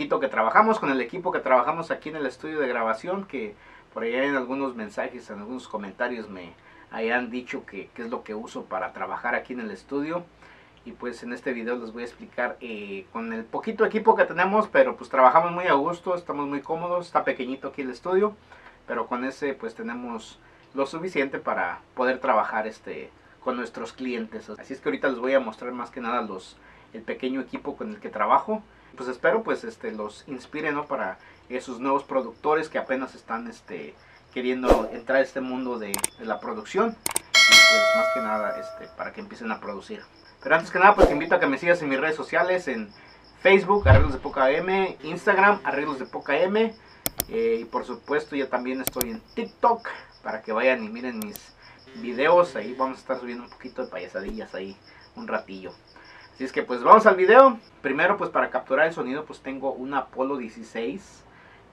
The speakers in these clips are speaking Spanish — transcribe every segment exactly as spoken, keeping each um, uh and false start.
poquito que trabajamos, con el equipo que trabajamos aquí en el estudio de grabación, que por ahí en algunos mensajes, en algunos comentarios me hayan dicho que, que es lo que uso para trabajar aquí en el estudio. Y pues en este video les voy a explicar eh, con el poquito equipo que tenemos, pero pues trabajamos muy a gusto, estamos muy cómodos, está pequeñito aquí el estudio, pero con ese pues tenemos lo suficiente para poder trabajar este con nuestros clientes. Así es que ahorita les voy a mostrar más que nada los el pequeño equipo con el que trabajo. Pues espero pues este los inspire, ¿no?, para esos nuevos productores que apenas están este queriendo entrar a este mundo de, de la producción, y pues más que nada este para que empiecen a producir. Pero antes que nada pues te invito a que me sigas en mis redes sociales, en Facebook Arreglosdepocam, Instagram Arreglosdepocam, eh, y por supuesto yo también estoy en TikTok, para que vayan y miren mis videos. Ahí vamos a estar subiendo un poquito de payasadillas ahí un ratillo. Así es que pues vamos al video. Primero pues para capturar el sonido pues tengo un Apollo dieciséis,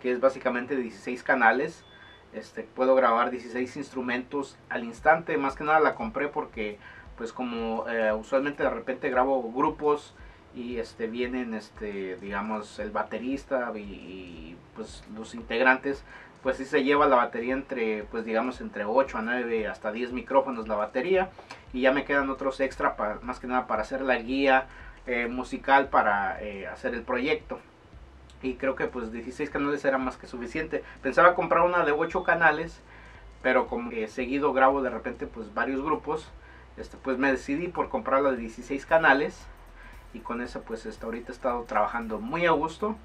que es básicamente dieciséis canales. Este, puedo grabar dieciséis instrumentos al instante. Más que nada la compré porque pues como eh, usualmente de repente grabo grupos y este vienen este digamos el baterista y, y pues los integrantes, pues sí se lleva la batería entre pues digamos entre ocho a nueve hasta diez micrófonos la batería, y ya me quedan otros extra para, más que nada para hacer la guía eh, musical para eh, hacer el proyecto. Y creo que pues dieciséis canales era más que suficiente. Pensaba comprar una de ocho canales, pero como eh, seguido grabo de repente pues varios grupos, este, pues me decidí por comprar la de dieciséis canales, y con esa pues hasta ahorita he estado trabajando muy a gusto.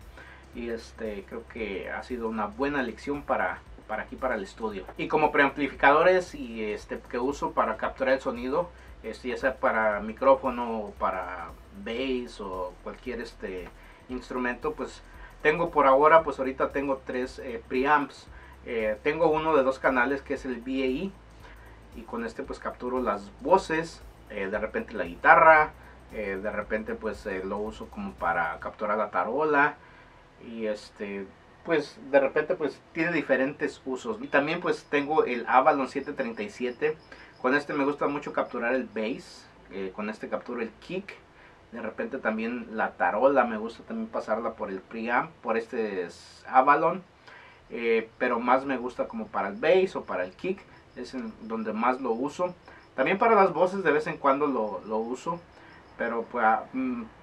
Y este creo que ha sido una buena elección para, para aquí, para el estudio. Y como preamplificadores y este que uso para capturar el sonido, este, ya sea para micrófono o para bass o cualquier este instrumento, pues tengo por ahora, pues ahorita tengo tres eh, preamps. Eh, tengo uno de dos canales que es el B A E, y con este pues capturo las voces, eh, de repente la guitarra, eh, de repente pues eh, lo uso como para capturar la tarola. Y este pues de repente pues tiene diferentes usos. Y también pues tengo el Avalon siete treinta y siete. Con este me gusta mucho capturar el bass, eh, con este capturo el kick, de repente también la tarola me gusta también pasarla por el preamp, por este es Avalon, eh, pero más me gusta como para el bass o para el kick, es en donde más lo uso. También para las voces de vez en cuando lo, lo uso, pero para,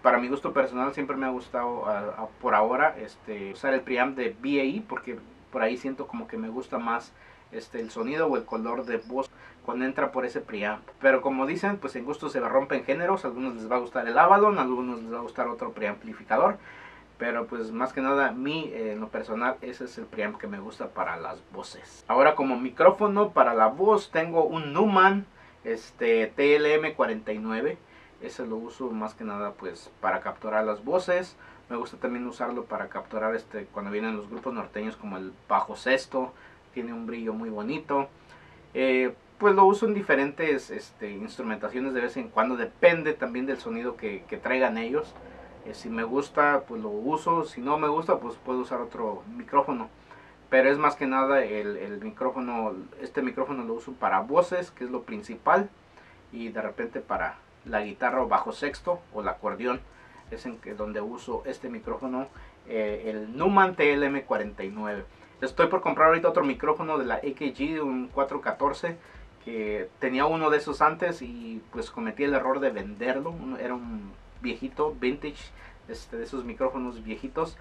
para mi gusto personal siempre me ha gustado a, a, por ahora este, usar el preamp de B A E, porque por ahí siento como que me gusta más este, el sonido o el color de voz cuando entra por ese preamp. Pero como dicen, pues en gusto se rompen géneros. A algunos les va a gustar el Avalon, a algunos les va a gustar otro preamplificador, pero pues más que nada a mí eh, en lo personal ese es el preamp que me gusta para las voces. Ahora como micrófono para la voz tengo un Neumann este, T L M cuarenta y nueve. Ese lo uso más que nada pues para capturar las voces. Me gusta también usarlo para capturar este cuando vienen los grupos norteños como el bajo sexto. Tiene un brillo muy bonito. Eh, pues lo uso en diferentes este, instrumentaciones de vez en cuando. Depende también del sonido que, que traigan ellos. Eh, si me gusta pues lo uso. Si no me gusta pues puedo usar otro micrófono. Pero es más que nada el, el micrófono. Este micrófono lo uso para voces, que es lo principal. Y de repente para la guitarra o bajo sexto o el acordeón, es en que donde uso este micrófono, eh, el Neumann T L M cuarenta y nueve. Estoy por comprar ahorita otro micrófono de la A K G, un cuatro catorce, que tenía uno de esos antes y pues cometí el error de venderlo. Era un viejito, vintage, este, de esos micrófonos viejitos,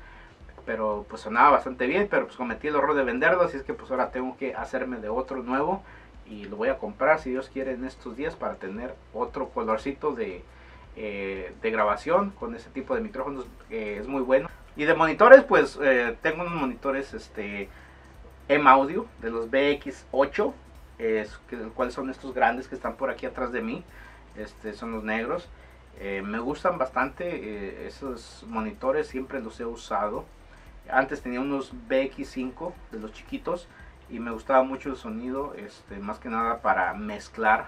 pero pues sonaba bastante bien, pero pues cometí el error de venderlo, así es que pues ahora tengo que hacerme de otro nuevo. Y lo voy a comprar, si Dios quiere, en estos días para tener otro colorcito de, eh, de grabación con ese tipo de micrófonos. Eh, es muy bueno. Y de monitores, pues eh, tengo unos monitores este, M Audio de los B X ocho, eh, cuáles son estos grandes que están por aquí atrás de mí. Este, son los negros. Eh, me gustan bastante eh, esos monitores, siempre los he usado. Antes tenía unos B X cinco de los chiquitos, y me gustaba mucho el sonido, este, más que nada para mezclar.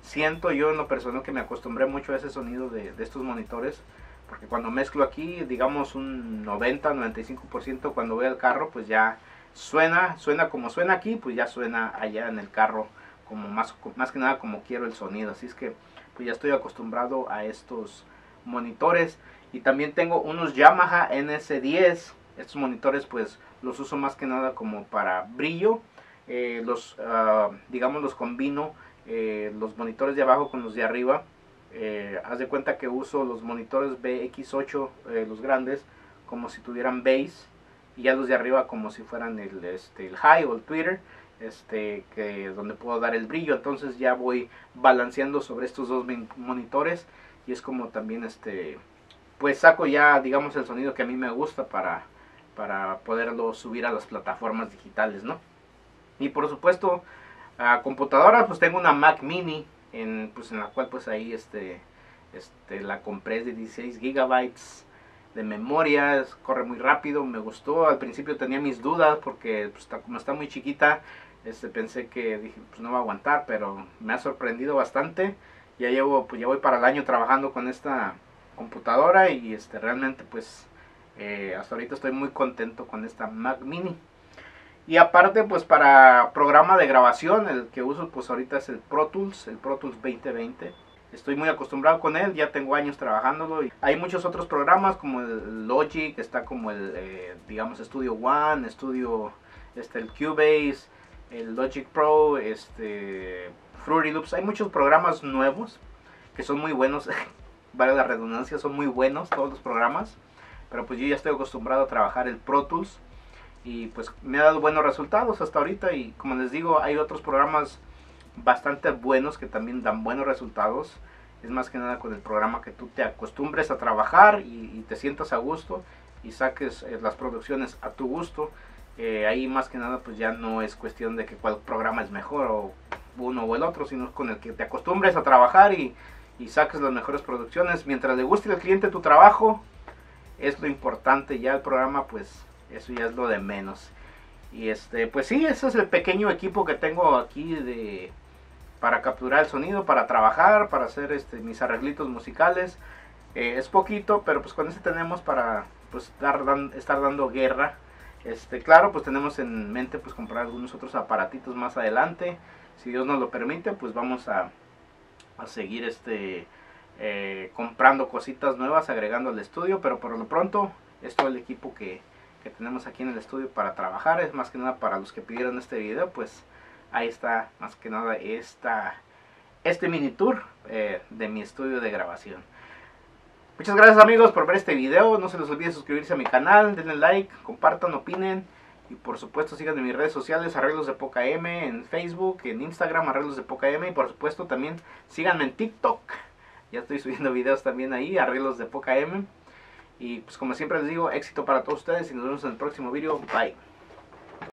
Siento yo en lo personal que me acostumbré mucho a ese sonido de, de estos monitores, porque cuando mezclo aquí, digamos un noventa a noventa y cinco por ciento, cuando voy al carro, pues ya suena, suena como suena aquí, pues ya suena allá en el carro, como más, más que nada como quiero el sonido. Así es que pues ya estoy acostumbrado a estos monitores. Y también tengo unos Yamaha ene ese diez. Estos monitores pues los uso más que nada como para brillo. Eh, los uh, digamos los combino, eh, los monitores de abajo con los de arriba. Eh, haz de cuenta que uso los monitores be equis ocho, eh, los grandes, como si tuvieran bass, y ya los de arriba como si fueran el, este, el high o el tweeter, este, que es donde puedo dar el brillo. Entonces ya voy balanceando sobre estos dos monitores, y es como también este pues saco ya digamos el sonido que a mí me gusta para, para poderlo subir a las plataformas digitales, ¿no? Y por supuesto a computadora pues tengo una Mac Mini en, pues en la cual pues ahí este, este la compré de dieciséis gigabytes de memoria. Es, corre muy rápido, me gustó. Al principio tenía mis dudas porque pues, está, como está muy chiquita, este pensé que dije pues no va a aguantar, pero me ha sorprendido bastante. Ya llevo pues ya voy para el año trabajando con esta computadora y este realmente pues eh, hasta ahorita estoy muy contento con esta Mac Mini. Y aparte pues para programa de grabación, el que uso pues ahorita es el Pro Tools, el Pro Tools veinte veinte. Estoy muy acostumbrado con él, ya tengo años trabajándolo. Y hay muchos otros programas como el Logic, está como el, eh, digamos, Studio One, Studio, este, el Cubase, el Logic Pro, este, Fruity Loops. Hay muchos programas nuevos que son muy buenos, vale la redundancia, son muy buenos todos los programas. Pero pues yo ya estoy acostumbrado a trabajar el Pro Tools. Y pues me ha dado buenos resultados hasta ahorita, y como les digo, hay otros programas bastante buenos que también dan buenos resultados. Es más que nada con el programa que tú te acostumbres a trabajar y, y te sientas a gusto y saques las producciones a tu gusto. Eh, ahí más que nada pues ya no es cuestión de que cuál programa es mejor o uno o el otro, sino con el que te acostumbres a trabajar y, y saques las mejores producciones. Mientras le guste al cliente tu trabajo, es lo importante. Ya el programa pues eso ya es lo de menos. Y este pues sí, ese es el pequeño equipo que tengo aquí de para capturar el sonido, para trabajar, para hacer este, mis arreglitos musicales. Eh, es poquito, pero pues con este tenemos para pues dar, dan, estar dando guerra. Este, claro, pues tenemos en mente pues comprar algunos otros aparatitos más adelante. Si Dios nos lo permite, pues vamos a, a seguir este eh, comprando cositas nuevas, agregando al estudio. Pero por lo pronto, esto es el equipo que... que tenemos aquí en el estudio para trabajar. Es más que nada para los que pidieron este video, pues ahí está más que nada esta, este mini tour eh, de mi estudio de grabación. Muchas gracias amigos por ver este video. No se les olvide suscribirse a mi canal, denle like, compartan, opinen, y por supuesto síganme en mis redes sociales, Arreglosdepocam, en Facebook, en Instagram, Arreglosdepocam, y por supuesto también síganme en TikTok. Ya estoy subiendo videos también ahí, Arreglosdepocam. Y pues como siempre les digo, éxito para todos ustedes y nos vemos en el próximo video. Bye.